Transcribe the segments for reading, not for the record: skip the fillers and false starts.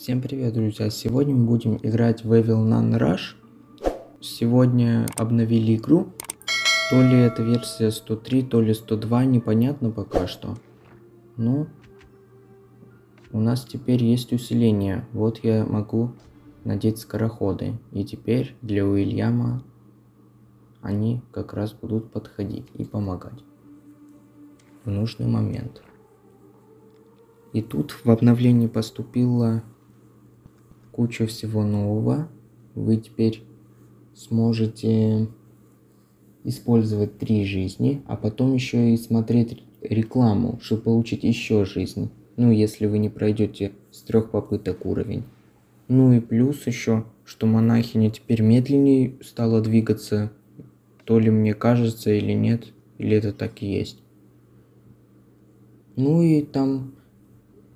Всем привет, друзья! Сегодня мы будем играть в Evil Nun Rush. Сегодня обновили игру. То ли это версия 103, то ли 102, непонятно пока что. Но у нас теперь есть усиление. Вот я могу надеть скороходы. И теперь для Уильяма они как раз будут подходить и помогать в нужный момент. И тут в обновлении поступила куча всего нового. Вы теперь сможете использовать 3 жизни, а потом еще и смотреть рекламу, чтобы получить еще жизнь. Ну, если вы не пройдете с 3 попыток уровень. Ну и плюс еще, что монахиня теперь медленнее стала двигаться. То ли мне кажется, или нет, или это так и есть. Ну и там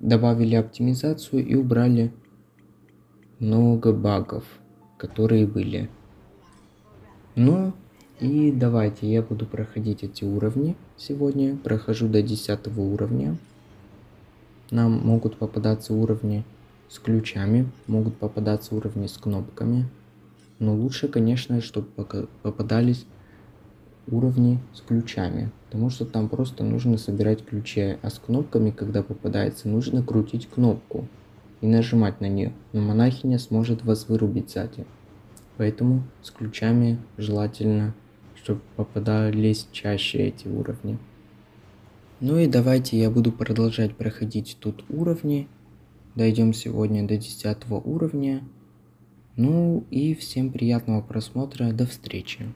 добавили оптимизацию и убрали много багов, которые были. Ну и давайте, я буду проходить эти уровни сегодня. Прохожу до 10 уровня. Нам могут попадаться уровни с ключами, могут попадаться уровни с кнопками. Но лучше, конечно, чтобы попадались уровни с ключами, потому что там просто нужно собирать ключи, а с кнопками, когда попадается, нужно крутить кнопку и нажимать на нее, но монахиня сможет вас вырубить сзади. Поэтому с ключами желательно, чтобы попадались чаще эти уровни. Ну и давайте я буду продолжать проходить тут уровни. Дойдем сегодня до 10 уровня. Ну и всем приятного просмотра, до встречи.